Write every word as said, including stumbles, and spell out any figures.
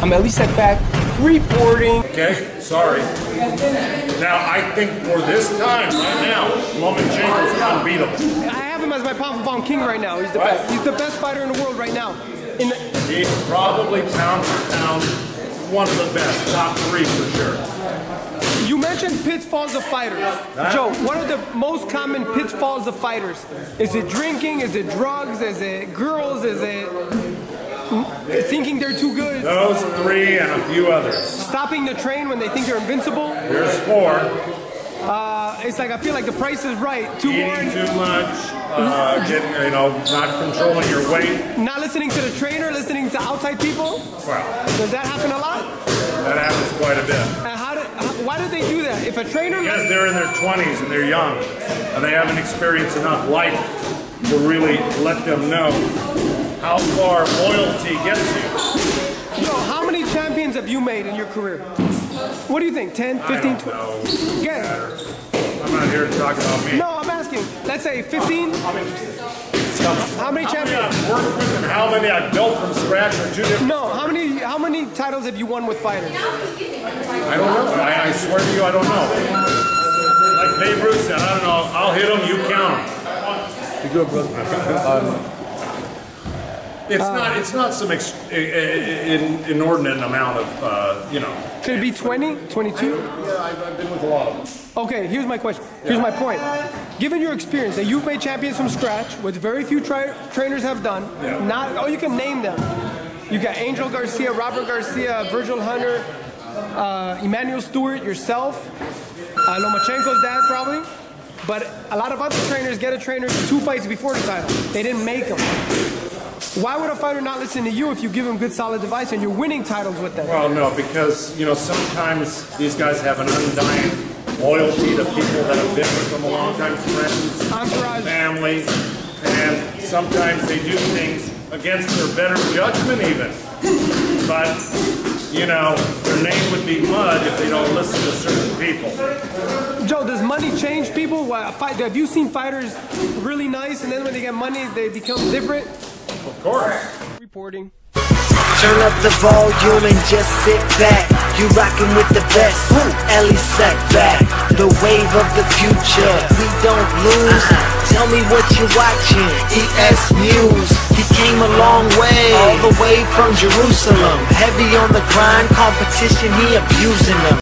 I'm Ellie Seckbach reporting. Okay, sorry. Now I think for this time right now, Roman Jacobs is unbeatable. I have him as my pound for pound king right now. He's the right. best. He's the best fighter in the world right now. In the He's probably pound for pound one of the best, top three for sure. You mentioned pitfalls of fighters. Huh? Joe, what are the most common pitfalls of fighters? Is it drinking? Is it drugs? Is it girls? Is it thinking they're too good? Those three and a few others. Stopping the train when they think they're invincible. There's four. Uh, it's like I feel like the price is right. Too Eating more. too much. Uh, getting, you know, not controlling your weight. Not listening to the trainer, listening to outside people. Well, does that happen a lot? That happens quite a bit. And how do, how, why do they do that? If a trainer. Because they're in their twenties and they're young, and they haven't experienced enough life to really let them know how far loyalty gets you. Yo, how many champions have you made in your career? What do you think? ten, fifteen, twenty? Get it. I'm not here to talk about me. No, I'm asking. Let's say fifteen. How many, how many champions? How many I've worked with and how many I've built from scratch or two different. No, how many how many titles have you won with fighters? I don't know. I, I swear to you, I don't know. Like Babe Ruth said, I don't know. I'll hit him, you count him. You're good, brother. um, It's uh, not. It's not some ex in, inordinate amount of, uh, you know. Could it be twenty, twenty-two? Yeah, I've been with a lot of them. Okay, here's my question. Here's yeah. my point. Given your experience that you've made champions from scratch, which very few tra trainers have done. Yeah. Not. Oh, you can name them. You got Angel Garcia, Robert Garcia, Virgil Hunter, uh, Emmanuel Stewart, yourself, uh, Lomachenko's dad probably. But a lot of other trainers get a trainer two fights before the title. They didn't make them. Why would a fighter not listen to you if you give him good solid advice and you're winning titles with them? Well, no, because, you know, sometimes these guys have an undying loyalty to people that have been with them a long time, friends, Entourage. family, and sometimes they do things against their better judgment even. But, you know, their name would be mud if they don't listen to certain people. Joe, does money change people? Well, have you seen fighters really nice and then when they get money they become different? Of course. Reporting. Turn up the volume and just sit back. You rockin' with the best. Ellie Seckbach. The wave of the future. We don't lose. Uh-uh. Tell me what you're watching. E S News. He came a long way. All the way from Jerusalem. Heavy on the grind. Competition, he abusing them.